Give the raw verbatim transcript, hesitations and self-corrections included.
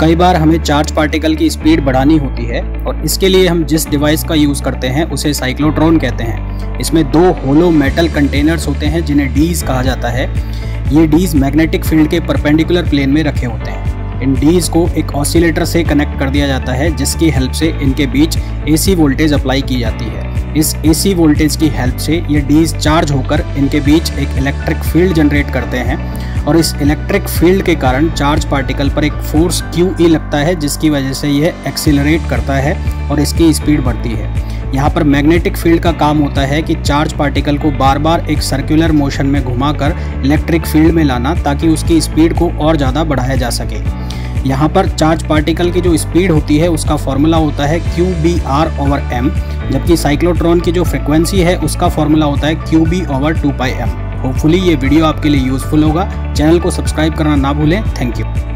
कई बार हमें charge particle की स्पीड बढ़ानी होती है और इसके लिए हम जिस डिवाइस का यूज़ करते हैं उसे साइक्लोट्रॉन कहते हैं। इसमें दो होलो मेटल कंटेनर्स होते हैं जिन्हें डीज कहा जाता है। ये डीज मैग्नेटिक फील्ड के परपेंडिकुलर प्लेन में रखे होते हैं। इन डीज को एक ऑसिलेटर से कनेक्ट कर दिया जाता है जिसकी हेल्प से इनके बीच एसी वोल्टेज अप्लाई की जाती है। इस एसी वोल्टेज की हेल्प से ये डीज चार्ज होकर इनके बीच एक इलेक्ट्रिक फील्ड जनरेट करते हैं और इस इलेक्ट्रिक फील्ड के कारण चार्ज पार्टिकल पर एक फोर्स क्यू ई लगता है जिसकी वजह से यह एक्सीलरेट करता है और इसकी स्पीड बढ़ती है। यहाँ पर मैग्नेटिक फील्ड का काम होता है कि चार्ज पार्टिकल को बार बार एक सर्कुलर मोशन में घुमाकर इलेक्ट्रिक फील्ड में लाना ताकि उसकी स्पीड को और ज़्यादा बढ़ाया जा सके। यहाँ पर चार्ज पार्टिकल की जो स्पीड होती है उसका फॉर्मूला होता है Q B R over M, जबकि साइक्लोट्रॉन की जो फ्रिक्वेंसी है उसका फॉर्मूला होता है Q B over two pi M. Hopefully ये वीडियो आपके लिए यूजफुल होगा। चैनल को सब्सक्राइब करना ना भूलें। Thank you.